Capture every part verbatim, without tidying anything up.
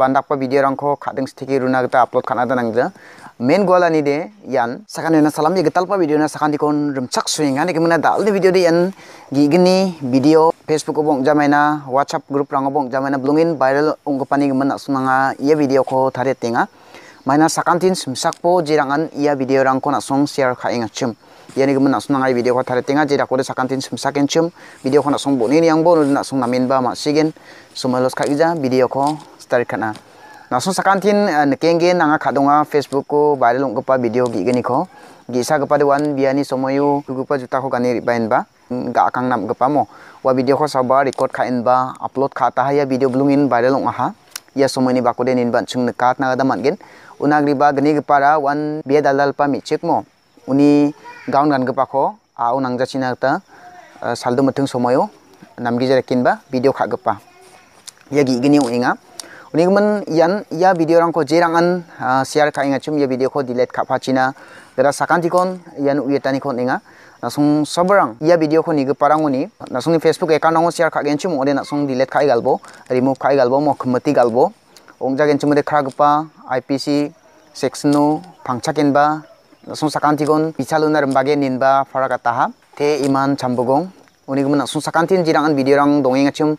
bandakpa video rangko kadang stiki runa kita upload kana danangja main goala ni de yan sakane na salam ye getalpa video na sakandi kon rumchak suinga ne kemana dal de video de yan gigni video Facebook obong jamaina WhatsApp group rang obong jamaina blungin viral ongkopani gemana sunanga ye video ko thare tenga maina sakantin sumsakpo jirangan ia video rangko na song share kha inga chum yani gemen na sunanga video ko thare tenga jira ko de sakantin sumsaken chum video ko na song boni ni ang bonu na song namin ba ma sigen sumalos kha ija video ko start kana nasun sakantin nekengge nanga khadonga Facebook ko viral ongkopa video gi geni ko gisa gepa de wan biani somoyu gupa juta ko gani ribain ba ga akang nam gepa mo wa video ko sabar record khain ba upload khata ha ya video blungin viral ong aha ya somoni bakode nin ban chung nekat na da mangen unagri ba gni gpara wan bia dalal pa mi chekmo uni gaun gan gpa kho a unang ja china ta saldo matung somoyo namgi ja kin ba video kha gpa ya gi gni uinga uni men yan ya video rang ko jerangan share kha inga chum ya video ko delete kha pa china gara sakanti kon yan uyetani kon inga nasung sobrang ya video ko ni geparang uni nasung ni Facebook account ngo share kha genchum ode nasung delete kha galbo remove kha galbo mo khmati galbo ongja genchum de kha gpa I P C section no phangchaken ba nasung sakanti gon bichaluna rambage ninba faraka taha te iman chambogong uni gumna nasung sakantin jirangan video rang dongeng achum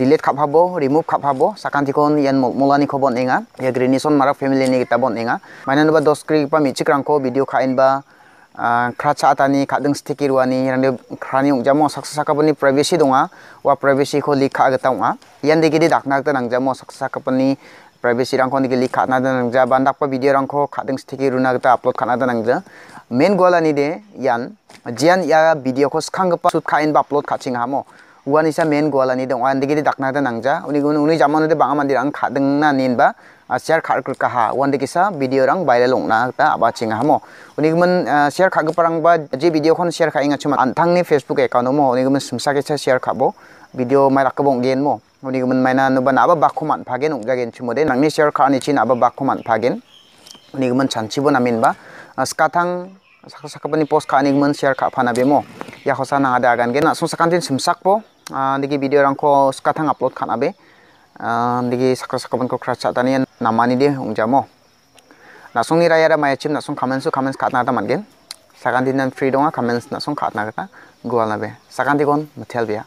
delete kha phabo remove kha phabo sakanti kon yan molani khobon enga ya Grinison Marak family ni kitabon enga mainan ba dos kri pa michik rang ko video khain ba kratsa atani kadang sticky ruani rande khrani ungjamo saksasakapani privacy donga wa privacy ko likha agatonga yande gidi daknak tanangjamo saksasakapani privacy rangko ni likha na danangja bandakpa video rangko kadang sticky runa gata upload kana danangja main goal ani de yan jian ya video ko skhangpa sut khain ba upload khaching hamo wani sa main goal ani donga yande gidi daknak tanangja uni gun uni jamano de banga mandir ang khadang na ninba share kharkul kaha wande kisa video rang viral ongna ta aba chinga hamo unigmen share khag parang ba je video kon share khainga chuma antang ni Facebook account mo unigmen sumsa ke share khabo video mai rakabong gen mo unigmen maina no ban aba bakhuman phagen ongjagen chumode nangni share khani chin aba bakhuman phagen unigmen chanchibo namin ba skathang sakasakapani post khanigmen share kha phana bemo ya khosana ada gan gen susakantin sumsakpo digi video rang ko skathang upload khana be digi sakasakapan ko kratsa tanian namani de ungjamo nasung ni raya ramaya chim nasung comments comments khatna ta mangen sakanti nan free donga comments nasung khatna ta goal nabe sakanti kon mathel bia